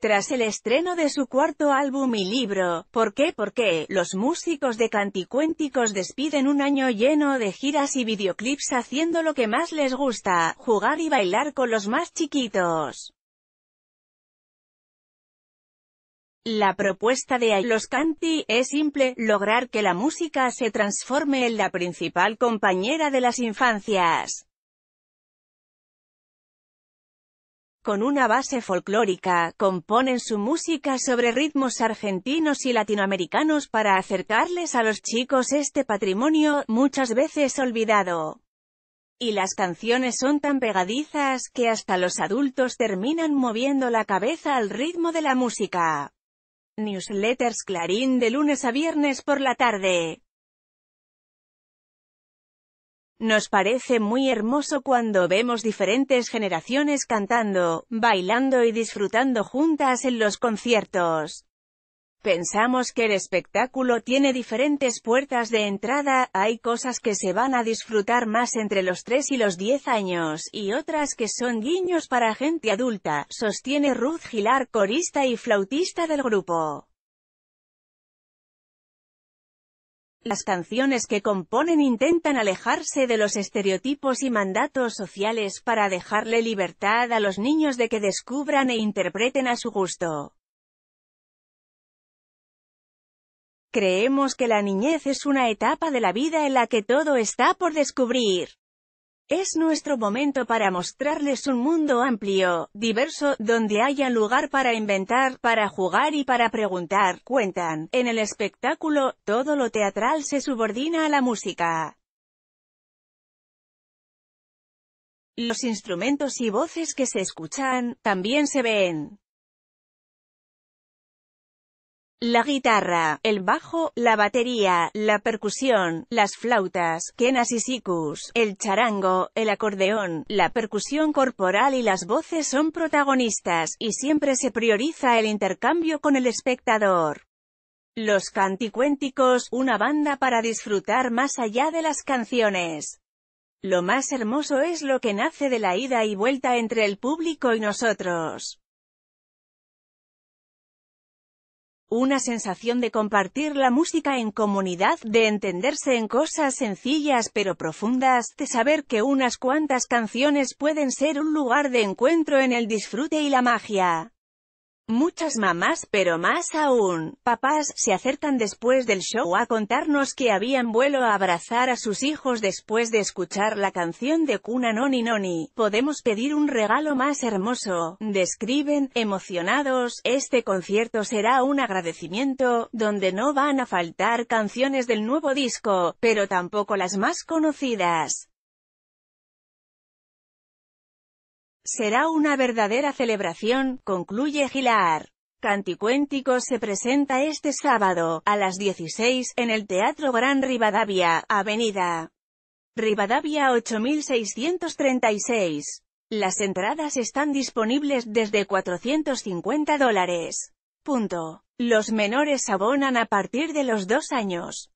Tras el estreno de su cuarto álbum y libro, ¿Por qué? ¿Por qué?, los músicos de Canticuénticos despiden un año lleno de giras y videoclips haciendo lo que más les gusta, jugar y bailar con los más chiquitos. La propuesta de los Canti es simple, lograr que la música se transforme en la principal compañera de las infancias. Con una base folclórica, componen su música sobre ritmos argentinos y latinoamericanos para acercarles a los chicos este patrimonio, muchas veces olvidado. Y las canciones son tan pegadizas que hasta los adultos terminan moviendo la cabeza al ritmo de la música. Newsletters Clarín de lunes a viernes por la tarde. Nos parece muy hermoso cuando vemos diferentes generaciones cantando, bailando y disfrutando juntas en los conciertos. Pensamos que el espectáculo tiene diferentes puertas de entrada, hay cosas que se van a disfrutar más entre los 3 y los 10 años, y otras que son guiños para gente adulta, sostiene Ruth Gilar, corista y flautista del grupo. Las canciones que componen intentan alejarse de los estereotipos y mandatos sociales para dejarle libertad a los niños de que descubran e interpreten a su gusto. Creemos que la niñez es una etapa de la vida en la que todo está por descubrir. Es nuestro momento para mostrarles un mundo amplio, diverso, donde haya lugar para inventar, para jugar y para preguntar, cuentan. En el espectáculo, todo lo teatral se subordina a la música. Los instrumentos y voces que se escuchan, también se ven. La guitarra, el bajo, la batería, la percusión, las flautas, quenas y sikus, el charango, el acordeón, la percusión corporal y las voces son protagonistas, y siempre se prioriza el intercambio con el espectador. Los Canticuénticos, una banda para disfrutar más allá de las canciones. Lo más hermoso es lo que nace de la ida y vuelta entre el público y nosotros. Una sensación de compartir la música en comunidad, de entenderse en cosas sencillas pero profundas, de saber que unas cuantas canciones pueden ser un lugar de encuentro en el disfrute y la magia. Muchas mamás, pero más aún, papás, se acercan después del show a contarnos que habían vuelto a abrazar a sus hijos después de escuchar la canción de cuna Noni Noni. Podemos pedir un regalo más hermoso, describen, emocionados. Este concierto será un agradecimiento, donde no van a faltar canciones del nuevo disco, pero tampoco las más conocidas. Será una verdadera celebración, concluye Gilar. Canticuénticos se presenta este sábado, a las 16, en el Teatro Gran Rivadavia, Avenida Rivadavia 8636. Las entradas están disponibles desde $450. Los menores abonan a partir de los 2 años.